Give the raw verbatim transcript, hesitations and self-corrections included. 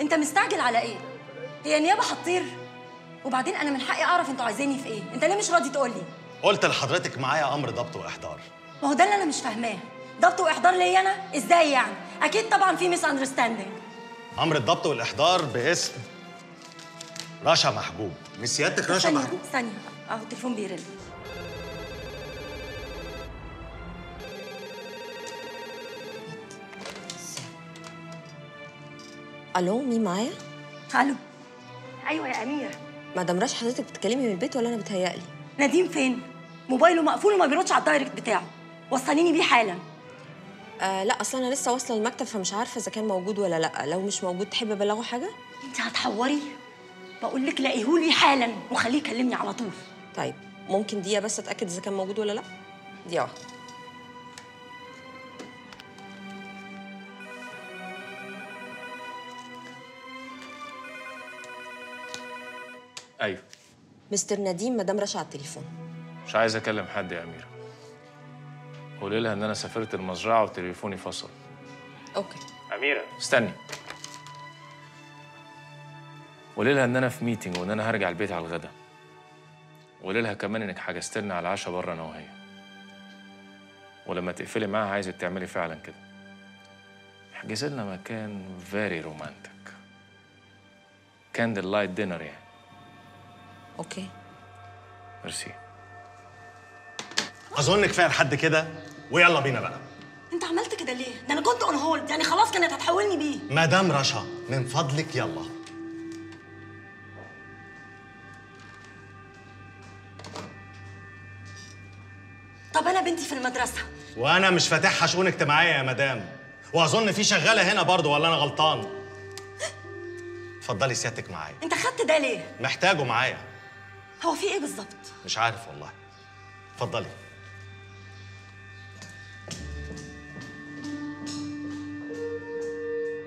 انت مستعجل على ايه؟ هي نيابه هتطير؟ وبعدين انا من حقي اعرف انتوا عايزيني في ايه؟ انت ليه مش راضي تقول لي؟ قلت لحضرتك معايا امر ضبط واحضار. ما هو ده اللي انا مش فاهماه، ضبط واحضار ليا انا؟ ازاي يعني؟ اكيد طبعا في ميس اندرستاندينج. امر الضبط والاحضار باسم رشا محجوب. مش سيادتك رشا محجوب؟ ثانيه اهو التليفون بيرن. الو، مين معايا؟ الو. ايوه يا اميره. مدام رشا، حضرتك بتتكلمي من البيت ولا انا بتهيألي؟ نديم فين؟ موبايله مقفول وما بيردش على الدايركت بتاعه، وصليني بيه حالا. آه لا، اصل انا لسه واصله المكتب فمش عارفه اذا كان موجود ولا لا. لو مش موجود تحب ابلغه حاجه؟ انت هتحوري؟ بقول لك لاقيهولي حالا وخليه يكلمني على طول. طيب ممكن دقيقه بس اتاكد اذا كان موجود ولا لا؟ دقيقه واحده. ايوه. مستر نديم، مدام رشا على التليفون. مش عايز اكلم حد يا اميره. قولي لها ان انا سافرت المزرعه وتليفوني فصل. اوكي. اميره استني. قولي لها ان انا في ميتنج وان انا هرجع البيت على الغدا. قولي لها كمان انك حجزت لنا على العشاء بره انا وهي. ولما تقفلي معاها عايزك تعملي فعلا كده. احجزي لنا مكان فيري رومانتك. كاندل لايت دينر يعني. اوكي. ميرسي. اظن كفايه لحد كده ويلا بينا بقى. انت عملت كده ليه؟ ده انا كنت اون هولد، يعني خلاص كانت هتحولني بيه. مدام رشا من فضلك يلا. طب انا بنتي في المدرسه. وانا مش فاتحها شؤون اجتماعيه يا مدام، واظن في شغاله هنا برضه ولا انا غلطان؟ اتفضلي سيادتك معايا. انت خدت ده ليه؟ محتاجه معايا. هو في ايه بالظبط؟ مش عارف والله. اتفضلي.